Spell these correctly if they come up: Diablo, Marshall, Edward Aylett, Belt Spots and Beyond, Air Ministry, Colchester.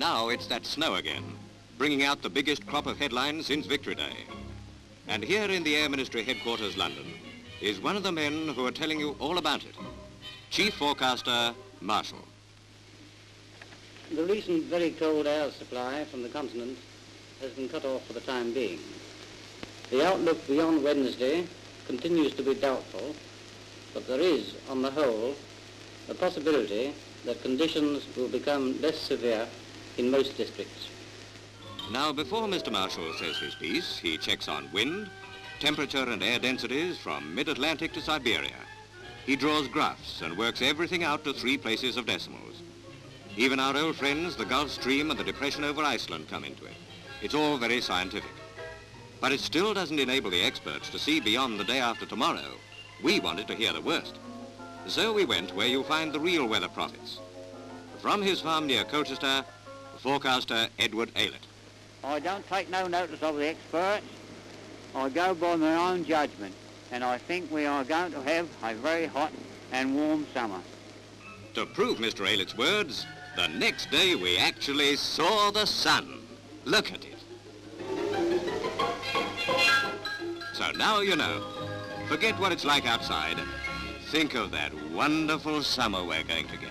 Now it's that snow again, bringing out the biggest crop of headlines since Victory Day. And here in the Air Ministry headquarters, London, is one of the men who are telling you all about it, Chief Forecaster Marshall. The recent very cold air supply from the continent has been cut off for the time being. The outlook beyond Wednesday continues to be doubtful, but there is, on the whole, a possibility that conditions will become less severe in most districts. Now, before Mr. Marshall says his piece, he checks on wind, temperature and air densities from mid-Atlantic to Siberia. He draws graphs and works everything out to 3 places of decimals. Even our old friends, the Gulf Stream and the depression over Iceland, come into it. It's all very scientific. But it still doesn't enable the experts to see beyond the day after tomorrow. We wanted to hear the worst. So we went where you find the real weather prophets. From his farm near Colchester, forecaster Edward Aylett. I don't take no notice of the experts. I go by my own judgment, and I think we are going to have a very hot and warm summer. To prove Mr. Aylett's words, the next day we actually saw the sun. Look at it. So now you know. Forget what it's like outside. Think of that wonderful summer we're going to get.